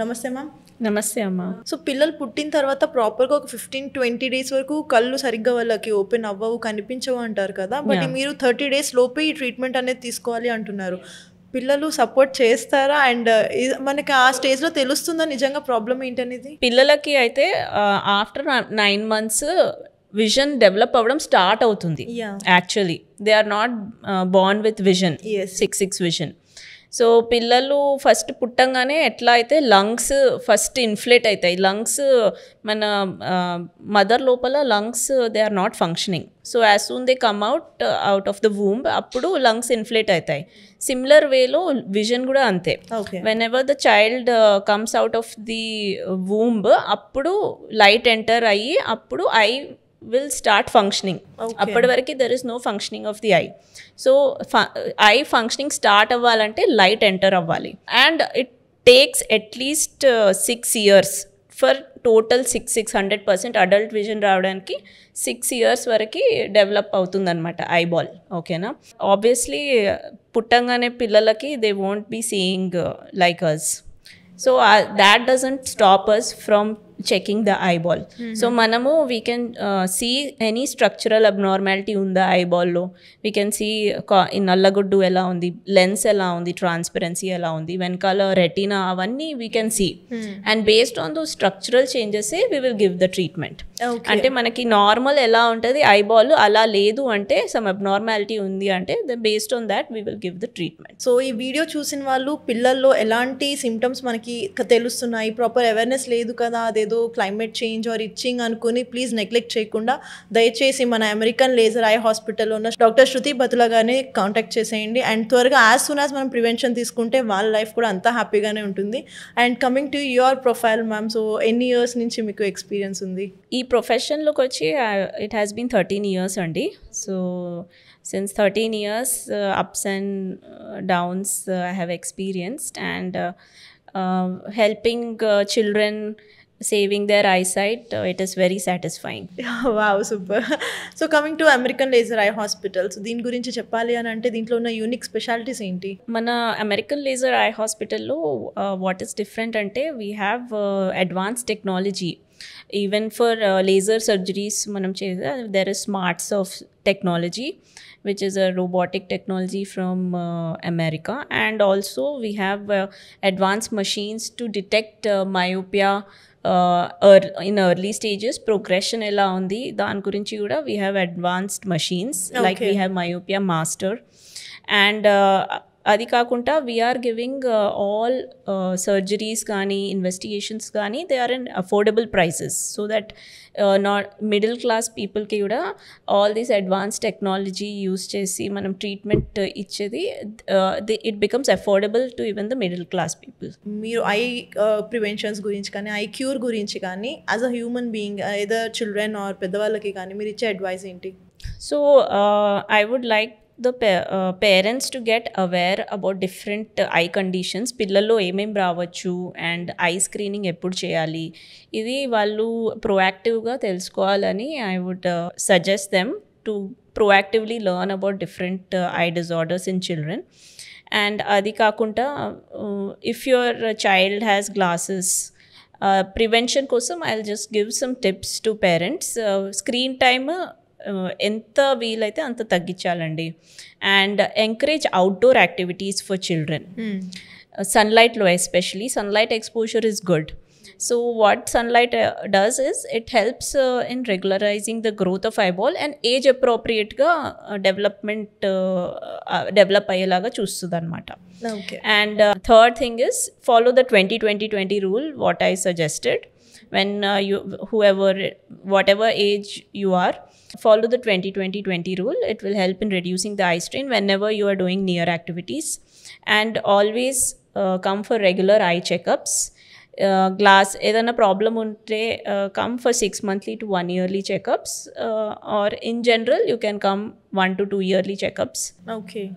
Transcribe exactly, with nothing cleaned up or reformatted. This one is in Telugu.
నమస్తే మామ్. నమస్తే అమ్మా. సో పిల్లలు పుట్టిన తర్వాత ప్రాపర్గా ఒక ఫిఫ్టీన్ ట్వంటీ డేస్ వరకు కళ్ళు సరిగ్గా వాళ్ళకి ఓపెన్ అవ్వవు, కనిపించవు అంటారు కదా. బట్ మీరు థర్టీ డేస్ లోపే ఈ ట్రీట్మెంట్ అనేది తీసుకోవాలి అంటున్నారు. పిల్లలు సపోర్ట్ చేస్తారా? అండ్ మనకి ఆ స్టేజ్లో తెలుస్తుందా నిజంగా ప్రాబ్లం ఏంటనేది? పిల్లలకి అయితే after nine months vision develop అవ్వడం స్టార్ట్ అవుతుంది. Actually they are not born with vision, six six vision. So పిల్లలు ఫస్ట్ పుట్టంగానే ఎట్లా అయితే లంగ్స్ ఫస్ట్ ఇన్ఫ్లేట్ అవుతాయి. లంగ్స్ మన మదర్ లోపల lungs they are not functioning. So as soon they come out out of the womb అప్పుడు లంగ్స్ ఇన్ఫ్లేట్ అవుతాయి. సిమిలర్ వేలో విజన్ కూడా అంతే. Whenever the child comes out of the womb అప్పుడు లైట్ ఎంటర్ అయ్యి అప్పుడు eye will start functioning. Appadi variki there is no functioning of the eye. So fu eye functioning start avvalante light enter avvali, and it takes at least uh, six years for total six hundred percent adult vision ravadaniki. Six years variki develop avutund anamata eyeball. Okay na? Obviously puttangane pillalaki they won't be seeing uh, like us. So uh, that doesn't stop us from checking the eyeball. Mm-hmm. So manamu we can uh, see any structural abnormality in the eyeball lo. We can see in nallaguddu ela undi, lens ela undi, transparency ela undi, venkala retina avanni we can see. Mm-hmm. And based on those structural changes eh, we will give the treatment. Okay. Ante manaki normal ela untadi eyeball ala ledu ante some abnormality undi ante then based on that we will give the treatment. So ee video chusin vallu pillallo elanti symptoms manaki telustunayi, proper awareness ledu kada, ado climate change or itching అనుకుని ప్లీజ్ నెగ్లెక్ట్ చేయకుండా దయచేసి మన అమెరికన్ లేజర్ ఐ హాస్పిటల్లో ఉన్న డాక్టర్ శృతి బతులా గారిని కాంటాక్ట్ చేసేయండి. అండ్ త్వరగా యాజ్ సూన్ యాజ్ మనం ప్రివెన్షన్ తీసుకుంటే వాళ్ళ లైఫ్ కూడా అంతా హ్యాపీగానే ఉంటుంది. And coming to your profile ma'am, so ఎన్ని ఇయర్స్ నుంచి మీకు ఎక్స్పీరియన్స్ ఉంది ఈ ప్రొఫెషన్లోకి వచ్చి? It has been thirteen years అండి. So since thirteen years ups and downs I have experienced, and helping children saving their eyesight, uh, it is very satisfying. Wow, super. So coming to American Laser Eye Hospitals, దీని గురించి చెప్పాలి అని అంటే దీంట్లో ఉన్న యూనిక్ స్పెషాలిటీస్ ఏంటి? మన అమెరికన్ లేజర్ ఐ హాస్పిటల్లో వాట్ ఈస్ డిఫరెంట్ అంటే we have advance technology. Even for laser surgeries మనం చేసే there is smarts of technology which is a robotic technology from uh, America, and also we have uh, advanced machines to detect uh, myopia uh, er in early stages, progression ela undi dan gurinchi kuda we have advanced machines. Okay. Like we have Myopia Master, and uh, అది కాకుండా వీఆర్ గివింగ్ ఆల్ సర్జరీస్ కానీ ఇన్వెస్టిగేషన్స్ కానీ they are in affordable prices, so that not middle class పీపుల్కి కూడా all these advance technology use చేసి మనం ట్రీట్మెంట్ ఇచ్చేది it becomes affordable to even the middle class people. మీరు ఐ ప్రివెన్షన్స్ గురించి కానీ ఐ క్యూర్ గురించి కానీ యాజ్ అ హ్యూమన్ బీయింగ్ ఏదో చిల్డ్రన్ ఆర్ పెద్దవాళ్ళకి కానీ మీరు ఇచ్చే అడ్వైస్ ఏంటి? So I would like the pa uh, parents to get aware about different uh, eye conditions. పిల్లల్లో ఏమేం రావచ్చు and ఐ స్క్రీనింగ్ ఎప్పుడు చేయాలి ఇది వాళ్ళు ప్రోయాక్టివ్గా తెలుసుకోవాలని I would suggest them to proactively learn about different eye disorders in children. And అది కాకుండా if your child has glasses prevention కోసం I will just give some tips to parents. Screen time ఎంత వీలైతే అంత తగ్గించాలండి, and encourage outdoor activities for children. సన్లైట్లో especially sunlight exposure is good. So what sunlight does is it helps in regularising the growth of eyeball and age అప్రోప్రియేట్గా డెవలప్మెంట్ డెవలప్ అయ్యేలాగా చూస్తుంది అనమాట. And third thing is follow the twenty twenty twenty rule what I suggested. When uh, you whoever whatever age you are, follow the twenty twenty twenty rule. It will help in reducing the eye strain whenever you are doing near activities, and always uh, come for regular eye checkups. Uh, glass edana problem unte uh, come for six monthly to one yearly checkups, uh, or in general you can come one to two yearly checkups. Okay.